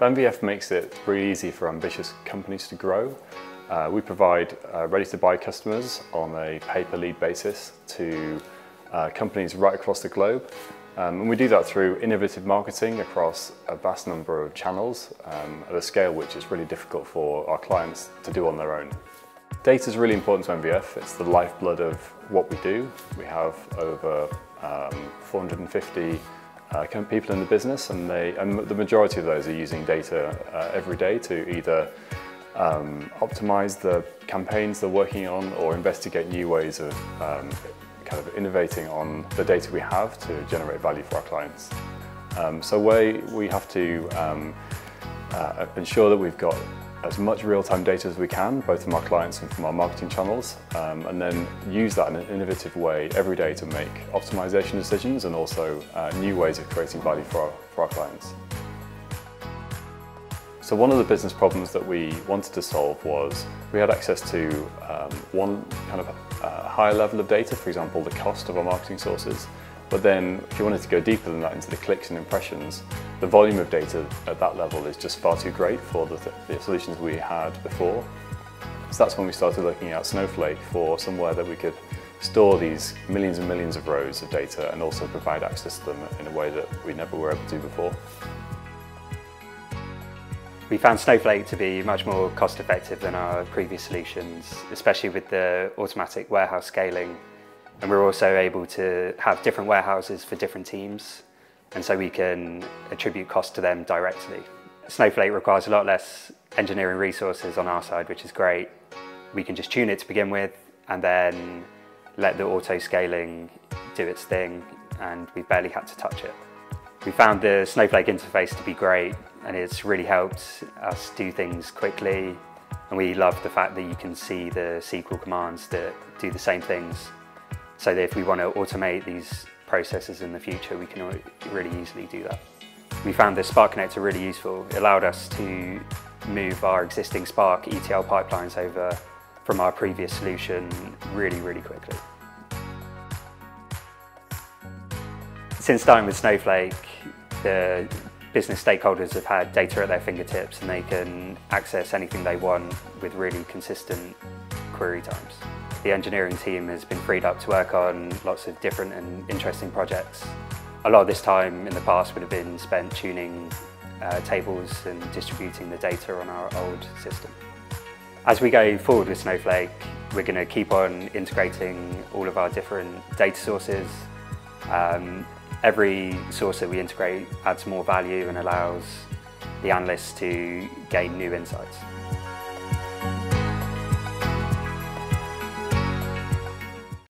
MVF makes it really easy for ambitious companies to grow. We provide ready-to-buy customers on a pay-per-lead basis to companies right across the globe. And we do that through innovative marketing across a vast number of channels at a scale which is really difficult for our clients to do on their own. Data is really important to MVF. It's the lifeblood of what we do. We have over 450 people in the business, and the majority of those are using data every day to either optimize the campaigns they're working on or investigate new ways of kind of innovating on the data we have to generate value for our clients. So we have to ensure that we've got as much real-time data as we can, both from our clients and from our marketing channels, and then use that in an innovative way every day to make optimization decisions and also new ways of creating value for our clients. So one of the business problems that we wanted to solve was we had access to one kind of higher level of data, for example, the cost of our marketing sources. But then if you wanted to go deeper than that into the clicks and impressions, the volume of data at that level is just far too great for the solutions we had before. So that's when we started looking at Snowflake for somewhere that we could store these millions and millions of rows of data and also provide access to them in a way that we never were able to before. We found Snowflake to be much more cost effective than our previous solutions, especially with the automatic warehouse scaling. And we're also able to have different warehouses for different teams, and so we can attribute cost to them directly. Snowflake requires a lot less engineering resources on our side, which is great. We can just tune it to begin with and then let the auto scaling do its thing, and we barely had to touch it. We found the Snowflake interface to be great, and it's really helped us do things quickly. And we love the fact that you can see the SQL commands that do the same things, so that if we want to automate these processes in the future, we can really easily do that. We found the Spark connector really useful. It allowed us to move our existing Spark ETL pipelines over from our previous solution really quickly. Since starting with Snowflake, the business stakeholders have had data at their fingertips, and they can access anything they want with really consistent query times. The engineering team has been freed up to work on lots of different and interesting projects. A lot of this time in the past would have been spent tuning tables and distributing the data on our old system. As we go forward with Snowflake, we're going to keep on integrating all of our different data sources. Every source that we integrate adds more value and allows the analysts to gain new insights.